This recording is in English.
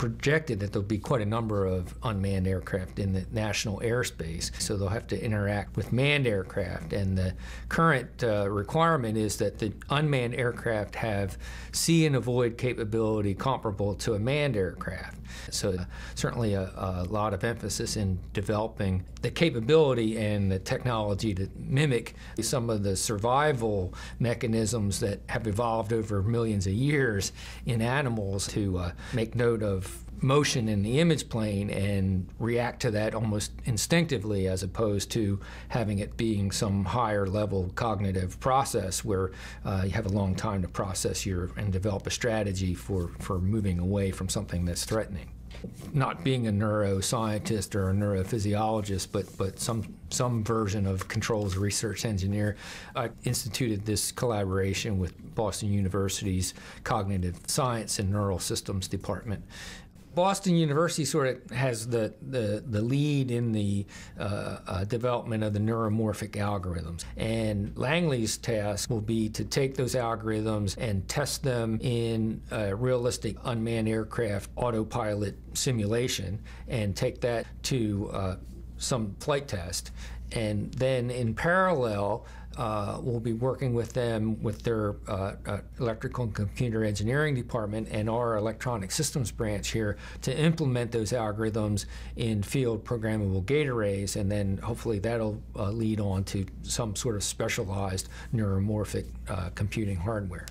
projected that there'll be quite a number of unmanned aircraft in the national airspace, so they'll have to interact with manned aircraft. And the current requirement is that the unmanned aircraft have see and avoid capability comparable to a manned aircraft. So certainly a lot of emphasis in developing the capability and the technology to mimic some of the survival mechanisms that have evolved over millions of years in animals to make note of motion in the image plane and react to that almost instinctively, as opposed to having it being some higher level cognitive process where you have a long time to process your and develop a strategy for moving away from something that's threatening. Not being a neuroscientist or a neurophysiologist, but some version of controls research engineer, I instituted this collaboration with Boston University's Cognitive Science and Neural Systems Department. Boston University sort of has the lead in the development of the neuromorphic algorithms. And Langley's task will be to take those algorithms and test them in a realistic unmanned aircraft autopilot simulation and take that to some flight test. And then in parallel, we'll be working with them with their Electrical and Computer Engineering Department and our Electronic Systems branch here to implement those algorithms in field programmable gate arrays, and then hopefully that'll lead on to some sort of specialized neuromorphic computing hardware.